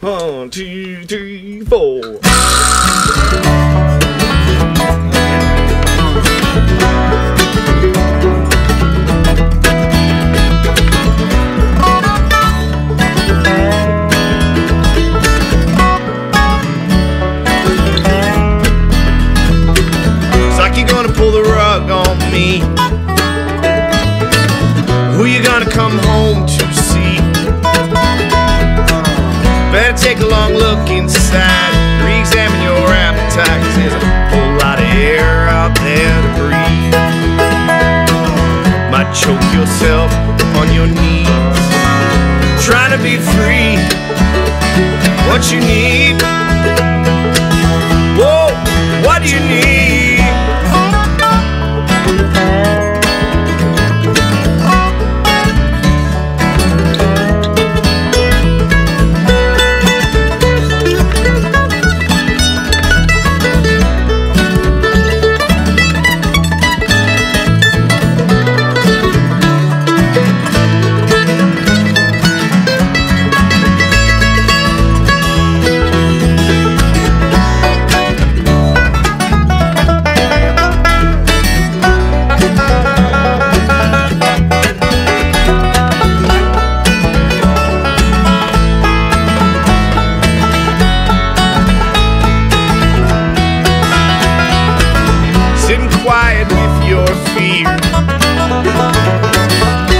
One, two, three, four. It's like you're gonna pull the rug on me. Who you gonna come home to see? Better take a long look inside, re-examine your appetite, 'cause there's a whole lot of air out there to breathe. Might choke yourself on your knees, trying to be free. What you need? Whoa, what do you need?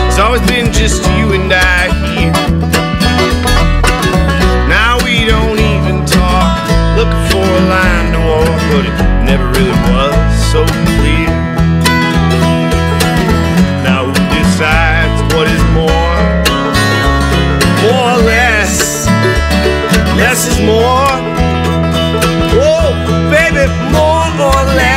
It's always been just you and I here. Now we don't even talk, looking for a line to walk, but it never really was so clear. Now who decides what is more? More or less? Less is more. Whoa, baby, more or less.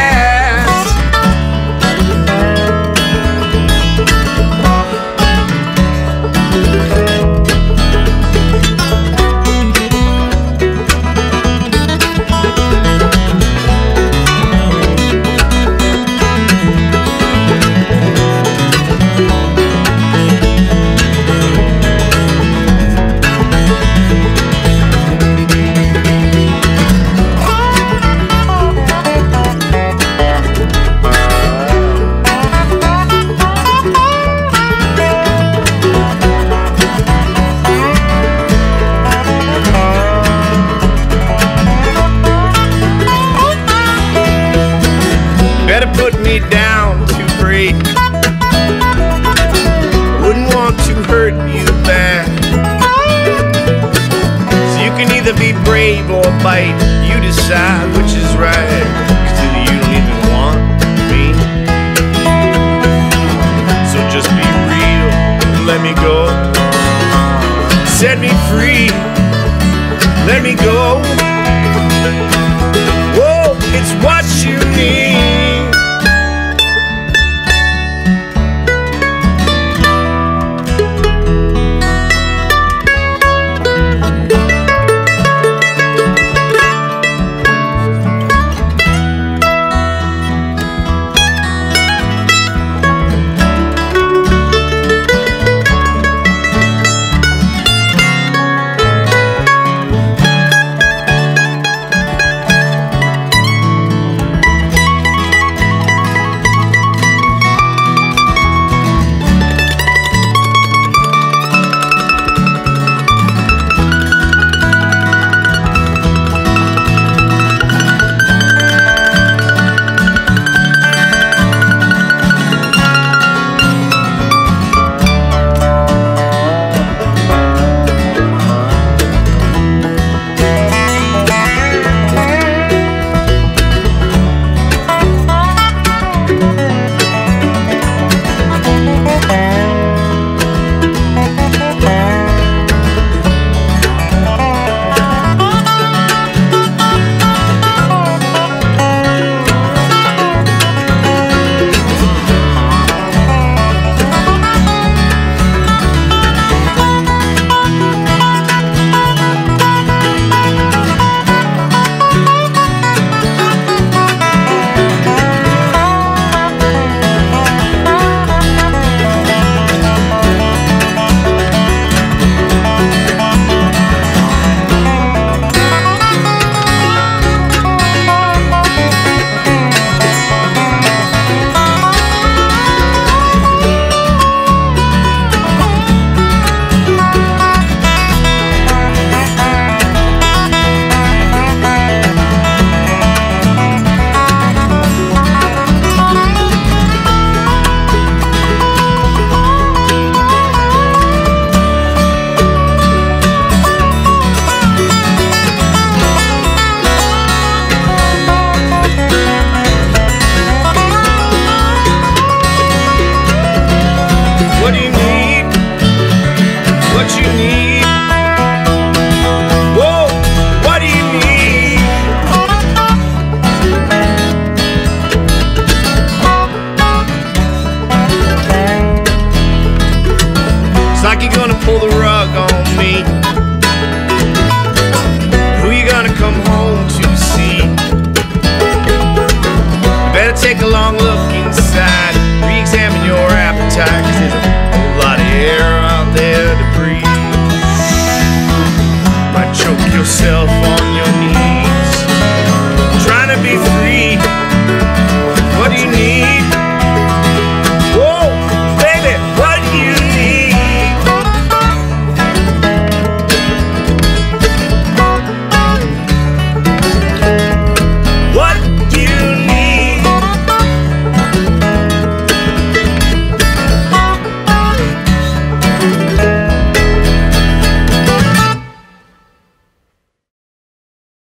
Put me down to break, wouldn't want to hurt you bad. So you can either be brave or bite, you decide which is right, 'cause either you don't even want me. So just be real and let me go. Set me free, let me go. Whoa, it's what you need.